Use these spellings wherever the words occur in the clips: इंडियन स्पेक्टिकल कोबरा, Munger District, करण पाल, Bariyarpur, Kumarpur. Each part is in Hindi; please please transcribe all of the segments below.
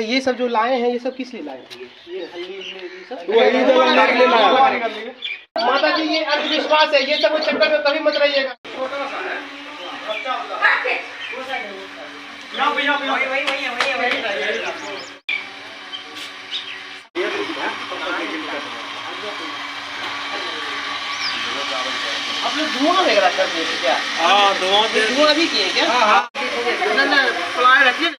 ये सब जो लाए हैं ये सब किस लिए लाए हैं? ये माता जी ये अंधविश्वास है, ये सब उस चक्कर में कभी मत रहिएगा। अपने धुआं वगैरह कर दिए क्या? हाँ धुआं भी किए क्या? हाँ ना प्लान रखिए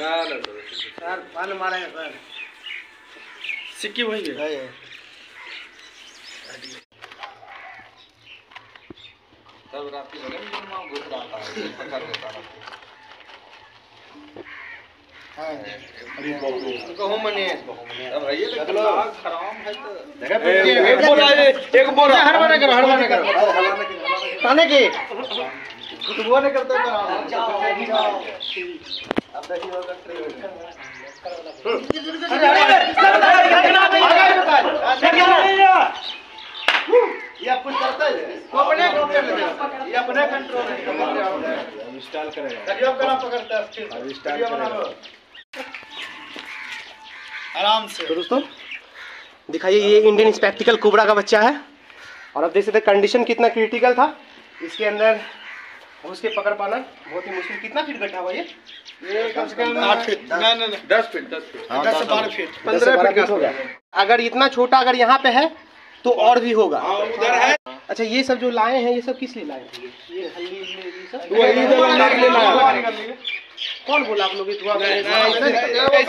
ना मारेंगे सर सिक्की वही है। तब रात की माँ घुस रहा था पकड़ लेता आराम से दोस्तों दिखाइए, ये इंडियन स्पेक्टिकल कोबरा का बच्चा है और अब देख सकते कंडीशन कितना क्रिटिकल था। इसके अंदर घुस के पकड़ पाना बहुत ही मुश्किल। कितना फीट गड्ढा हुआ ये? कम से कम 8 फीट, ना ना 10 फीट, 10 से 12 फीट, 15 फीट हो गया। अगर इतना छोटा अगर यहाँ पे है तो और भी होगा उधर है। अच्छा ये सब जो लाए हैं ये सब किस लिए लाए हैं? ये कौन बोला आप लोग? ऐसा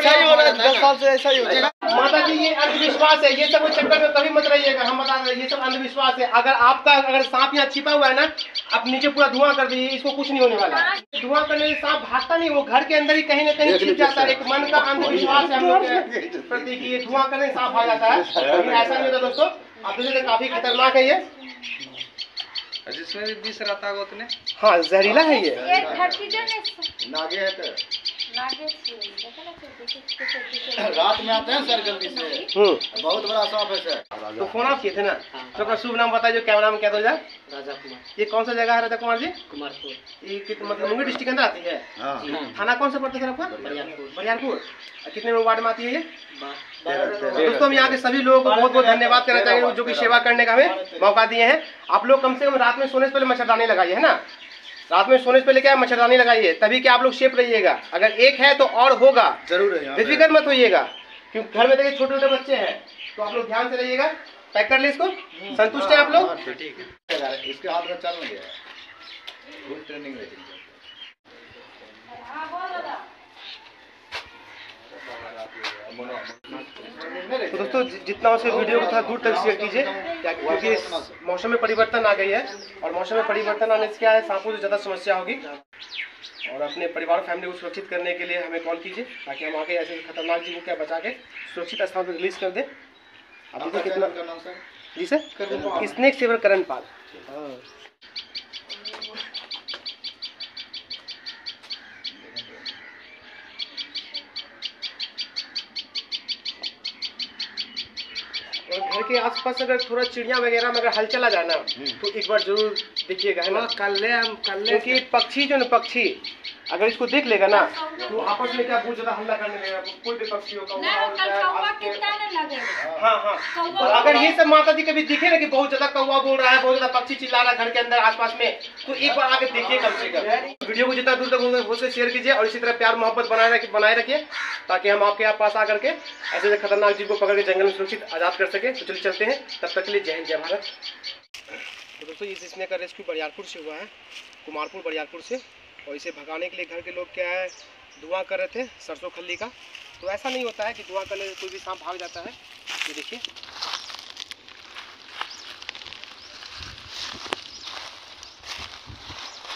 ही हो रहा है 10 साल से, ऐसा ही हो रहा है। माता जी ये अंधविश्वास है, ये सब उस चक्कर में कभी मत रहिएगा। हम बता रहे हैं ये सब अंधविश्वास है। अगर आपका अगर सांप यहाँ छिपा हुआ है ना, आप नीचे पूरा धुआं कर दीजिए, इसको कुछ नहीं होने वाला। धुआं करने से सांप भागता नहीं, वो घर के अंदर ही कहीं ना कहीं छिप जाता है। एक मन का अंधविश्वास है हम लोग के प्रति कि ये धुआं करने से सांप भाग जाता है, लेकिन ऐसा नहीं होता दोस्तों। आप देखिए काफी खतरनाक है ये, जिसमें भी 20 रहता है उतने। हाँ जहरीला है ये रात में आते हैं सर जल्दी से, बहुत बड़ा सांप है सर। तो फोन आप किए थे ना, तो शुभ नाम बताइए जो कैमरा में क्या दो जाए। राजा कुमार। ये कौन सा जगह है राजा कुमार जी? कुमारपुर। ये मतलब मुंगेर डिस्ट्रिक्ट अंदर आती है। थाना कौन सा पड़ता है सर आपका? बरियारपुर। बरियारपुर। कितने वार्ड में आती है ये? दोस्तों हम यहाँ के सभी लोगों को बहुत बहुत धन्यवाद करना चाहिए जो कि सेवा करने का हमें मौका दिए हैं। आप लोग कम से कम रात में सोने से पहले मच्छरदानी लगाइए, है ना? रात में सोने से पहले क्या है मच्छरदानी लगाइए, तभी क्या आप लोग सेफ रहिएगा। अगर एक है तो और होगा जरूर, बेफिक्र मत होइएगा क्योंकि घर में देखिए छोटे छोटे बच्चे हैं, तो आप लोग ध्यान से रहिएगा। पैक कर ले इसको, संतुष्ट है आप लोग? ठीक है। इसके हाथ में चालू है, फुल ट्रेनिंग है। तो दोस्तों जितना हो सके वीडियो को थोड़ा दूर तक शेयर कीजिए क्योंकि मौसम में परिवर्तन आ गई है और मौसम में परिवर्तन आने से क्या है सांपों से ज़्यादा समस्या होगी। और अपने परिवार फैमिली को सुरक्षित करने के लिए हमें कॉल कीजिए ताकि हम आगे ऐसे खतरनाक जीवों क्या बचा के सुरक्षित स्थान पर रिलीज कर दें। आप देखिए कितना जी sir snake saver करण पाल। घर के आसपास अगर थोड़ा चिड़िया वगैरह में अगर हलचल आ जाना तो एक बार जरूर देखिएगा, है ना? कल ले क्योंकि पक्षी जो ना पक्षी अगर इसको देख लेगा ना तो आपस में क्या बहुत ज्यादा हल्ला करने लगेगा। कोई भी पक्षी होगा। हाँ हाँ अगर ये सब माता जी कभी दिखे ना कि बहुत ज्यादा कौवा बोल रहा है, बहुत ज्यादा पक्षी चिल्ला रहा है घर के अंदर आसपास में, तो एक बार आगे देखिए कम से कम। वीडियो को जितना दूर तक हो सके शेयर कीजिए और इसी तरह प्यार मोहब्बत बनाए रखिए ताकि हम आपके यहाँ पास आकर के ऐसे खतरनाक जीव को पकड़ के जंगल में सुरक्षित आजाद कर सके। तो चलिए चलते हैं, तब तक के लिए जय हिंद जय भारत। तो दोस्तों इस स्नेक का रेस्क्यू बरियारपुर से हुआ है, कुमारपुर बरियारपुर से, और इसे भगाने के लिए घर के लोग क्या है धुआं कर रहे थे सरसों खल्ली का। तो ऐसा नहीं होता है कि धुआं करने से कोई भी सांप भाग जाता है। ये देखिए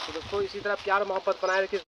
तो दोस्तों इसी तरह प्यार मोहब्बत बनाए रखिए।